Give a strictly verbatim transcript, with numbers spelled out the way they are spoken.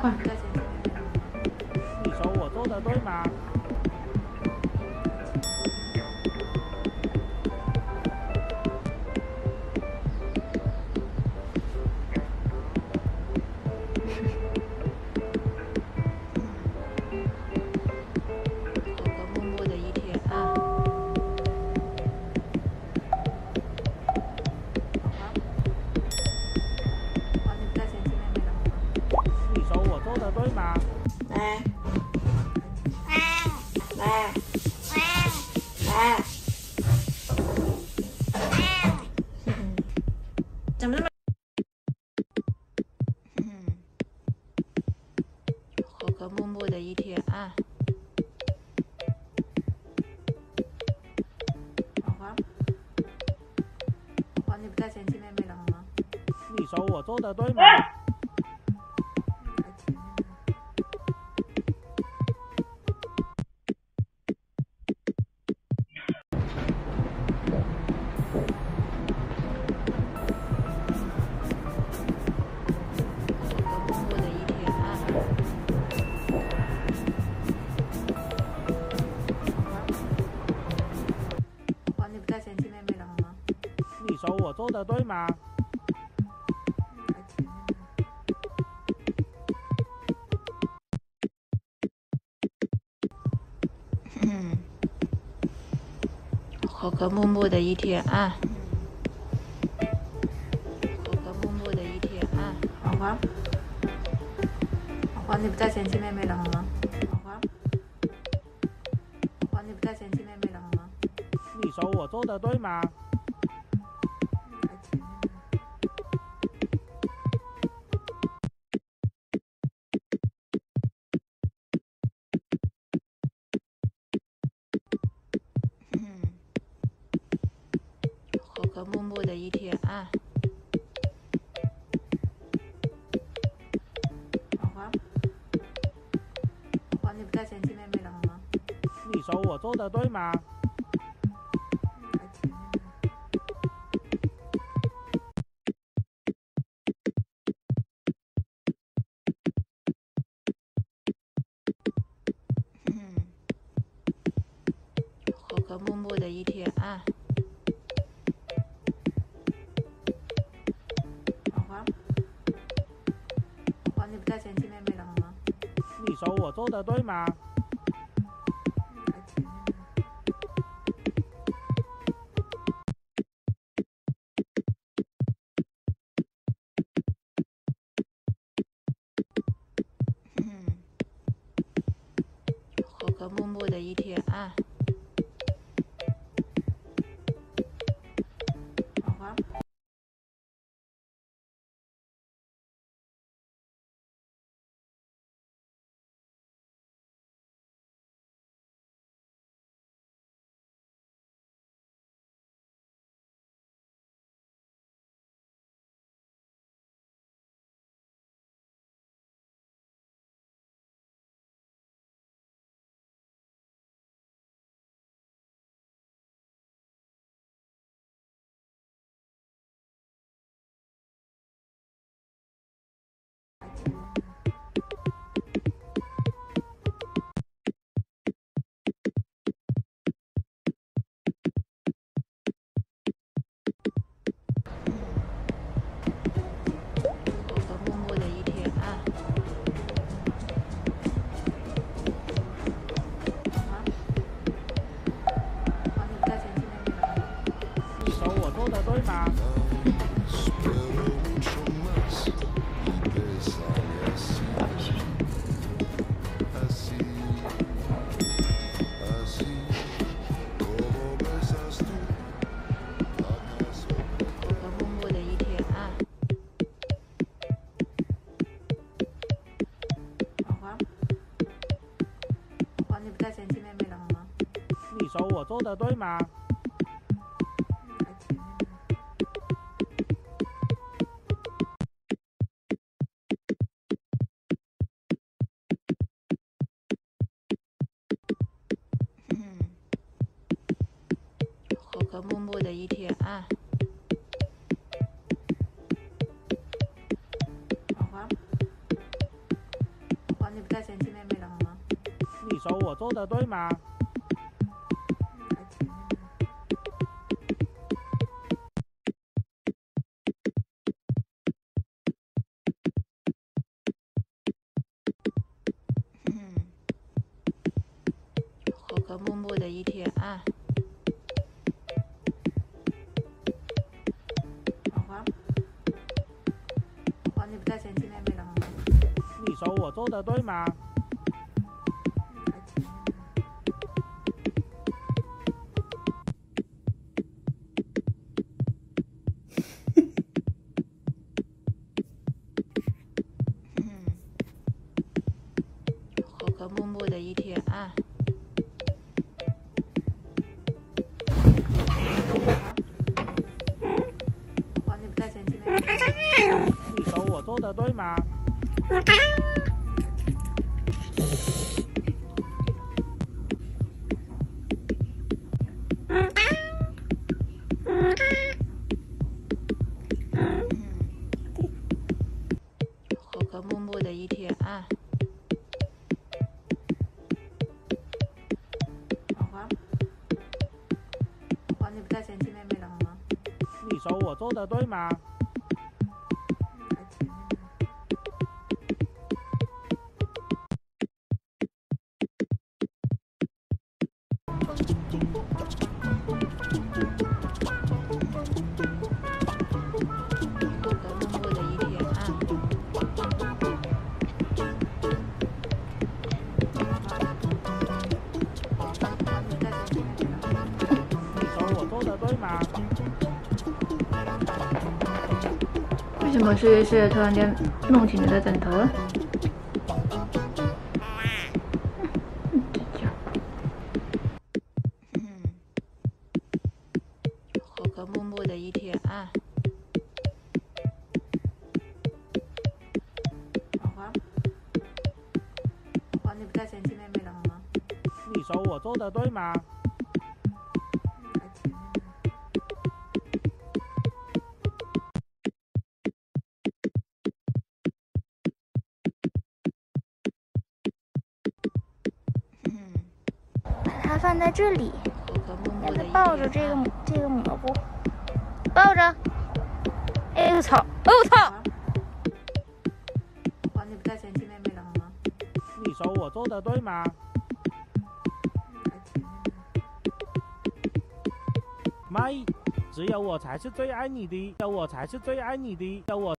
快！你手我做的对吗？ 怎么那么？和和睦睦的一天啊！老黄，老黄，你不太嫌弃妹妹了好吗？你手我做的对吗？啊 你手我做的对吗？嗯，和和睦睦的一天啊！和和睦睦的一天啊！老黄，老黄，你不再嫌弃妹妹了好吗？老黄，老黄，你不再嫌弃妹妹了好吗？你手我做的对吗？ 和和睦睦的一天啊！老黄，老黄，你不太嫌弃妹妹了好吗？你手我做的对吗？嗯，和和睦睦的一天啊！ 你不太嫌弃妹妹了好吗？你手我做的对吗？嗯，和和睦睦的一天啊！老黄。 你手我做的对吗？嗯，和和睦睦的一天啊！老黄，手我做的对吗？嗯，和和睦睦的一天啊！黄黄，黄你不在前期那边的黄黄。你手我做的对吗？ 和睦睦的一天啊！哇，你不在前期那边，你手我做的对吗？嗯，和和睦睦的一天啊！ 在前期那边的好吗？你手我做的对吗？和和睦睦的一天啊！在前期那边。 为什么试一试突然间弄起你的枕头？嗯，和和睦睦的一天啊！黄黄，黄你不在前期那边的好吗？你手我做的对吗？ 它放在这里，让它抱着这个这个蘑菇，抱着。哎呦操！哎呦操！哇，你不在前期那边的好吗？你手我做的对吗？妈，只有我才是最爱你的，只有我才是最爱你的，只有我。